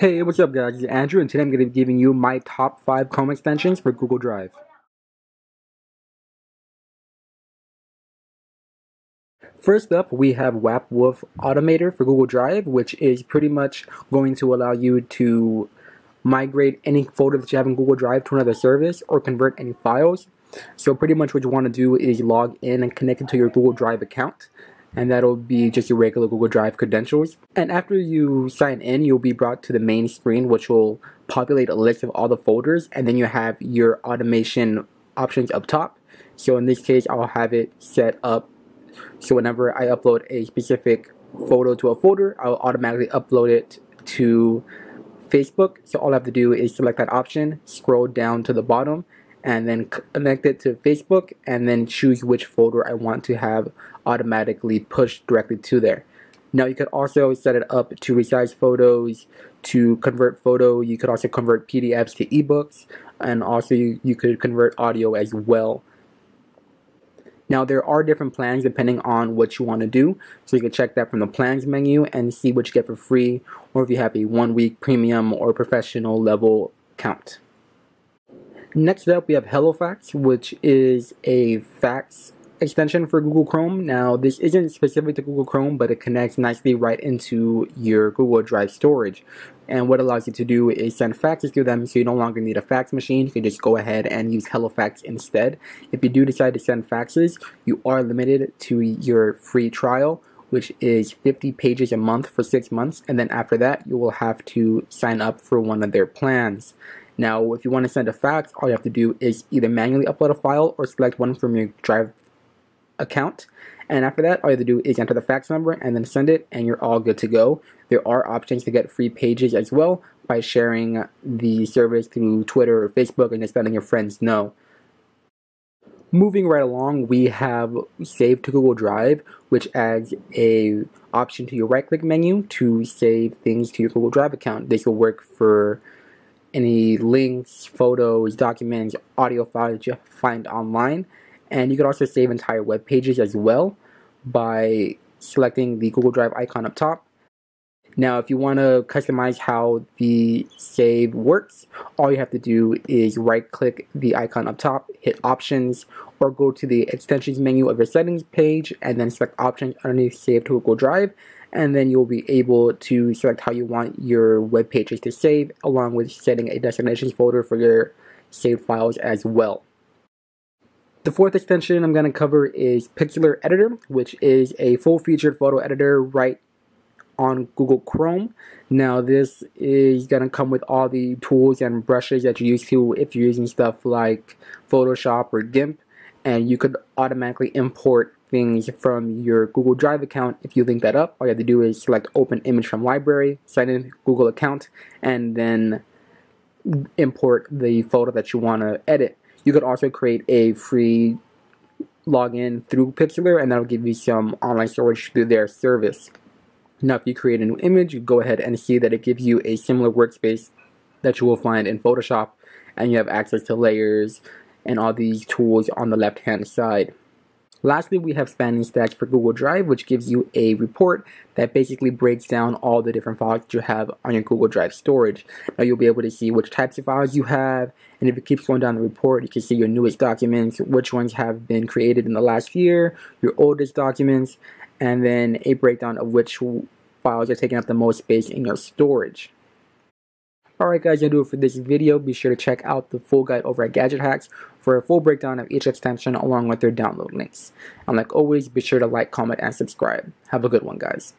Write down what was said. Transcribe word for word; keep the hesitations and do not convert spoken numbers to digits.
Hey, what's up guys, it's Andrew, and today I'm going to be giving you my top five Chrome extensions for Google Drive. First up, we have Wappswolf Automator for Google Drive, which is pretty much going to allow you to migrate any folder that you have in Google Drive to another service or convert any files. So pretty much what you want to do is log in and connect it to your Google Drive account. And that'll be just your regular Google Drive credentials. And after you sign in, you'll be brought to the main screen, which will populate a list of all the folders, and then you have your automation options up top. So in this case, I'll have it set up so whenever I upload a specific photo to a folder, I'll automatically upload it to Facebook. So all I have to do is select that option, scroll down to the bottom, and then connect it to Facebook, and then choose which folder I want to have automatically pushed directly to there. Now you could also set it up to resize photos, to convert photo, you could also convert P D Fs to ebooks, and also you, you could convert audio as well. Now there are different plans depending on what you want to do, so you can check that from the plans menu and see what you get for free, or if you have a one week premium or professional level count. Next up, we have HelloFax, which is a fax extension for Google Chrome. Now, this isn't specific to Google Chrome, but it connects nicely right into your Google Drive storage. And what it allows you to do is send faxes to them, so you no longer need a fax machine. You can just go ahead and use HelloFax instead. If you do decide to send faxes, you are limited to your free trial, which is fifty pages a month for six months. And then after that, you will have to sign up for one of their plans. Now, if you want to send a fax, all you have to do is either manually upload a file or select one from your Drive account. And after that, all you have to do is enter the fax number and then send it, and you're all good to go. There are options to get free pages as well by sharing the service through Twitter or Facebook and just letting your friends know. Moving right along, we have Save to Google Drive, which adds a option to your right-click menu to save things to your Google Drive account. This will work for any links, photos, documents, audio files that you find online. And you can also save entire web pages as well by selecting the Google Drive icon up top. Now, if you want to customize how the save works, all you have to do is right-click the icon up top, hit Options, or go to the Extensions menu of your Settings page, and then select Options underneath Save to Google Drive, and then you'll be able to select how you want your web pages to save, along with setting a destinations folder for your saved files as well. The fourth extension I'm going to cover is Pixlr Editor, which is a full-featured photo editor right on Google Chrome. Now this is going to come with all the tools and brushes that you're used to if you're using stuff like Photoshop or GIMP, and you could automatically import things from your Google Drive account if you link that up. All you have to do is select Open Image from Library, sign in Google account, and then import the photo that you want to edit. You could also create a free login through Pixlr, and that'll give you some online storage through their service. Now, if you create a new image, you go ahead and see that it gives you a similar workspace that you will find in Photoshop, and you have access to layers and all these tools on the left-hand side. Lastly, we have SpanningStats for Google Drive, which gives you a report that basically breaks down all the different files that you have on your Google Drive storage. Now, you'll be able to see which types of files you have, and if you keep scrolling down the report, you can see your newest documents, which ones have been created in the last year, your oldest documents, and then a breakdown of which files are taking up the most space in your storage. Alright guys, that'll do it for this video. Be sure to check out the full guide over at Gadget Hacks for a full breakdown of each extension along with their download links. And like always, be sure to like, comment, and subscribe. Have a good one, guys.